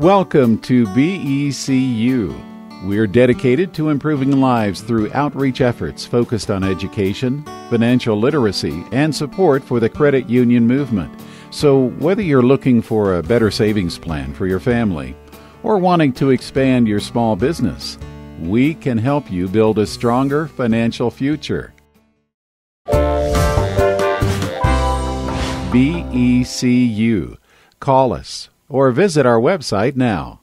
Welcome to BECU. We're dedicated to improving lives through outreach efforts focused on education, financial literacy, and support for the credit union movement. So whether you're looking for a better savings plan for your family or wanting to expand your small business, we can help you build a stronger financial future. BECU. Call us or visit our website now.